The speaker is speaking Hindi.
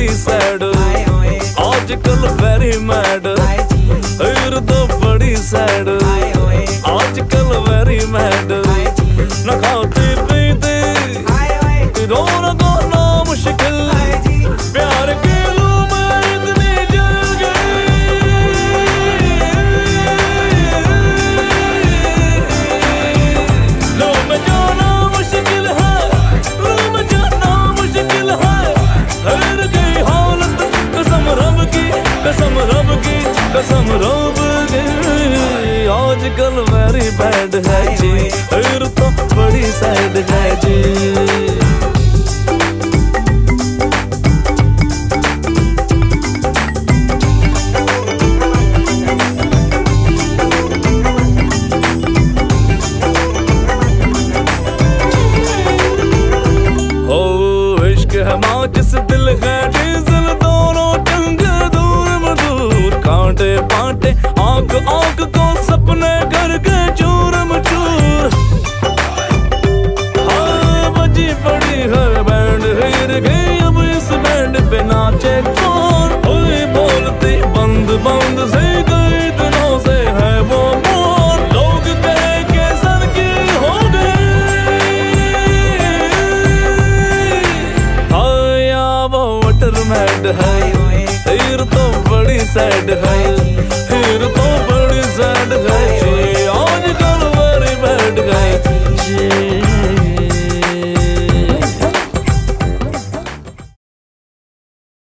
बड़ी सैड, आजकल वेरी मैड। हीर तो बड़ी सैड, आजकल वेरी मैड। न खाते पीते रोना गोना मुश्किल, प्यार के लू में इतनी जल गई। लू में जाना मुश्किल है, लू में जाना मुश्किल है। हीर की हालत कसम रब की, कसम रब की, कसम रब की। आजकल वेरी बैड है जी, हीर तो बड़ी सैड है जी। माँ जिस दिल है डीजल, दोनों टंग दूर मजदूर। कांटे पांटे आंख आंख को सपने घर के चूर मचूर। हाँ बजी पड़ी है बैंड हीर गई, अब इस बैंड पे नाचे कौन। हुई बोलती बंद बंद से गई, दिनों से है वो बोल। लोग कहे के सर की हो गई। हीर तो बड़ी सैड है, हीर।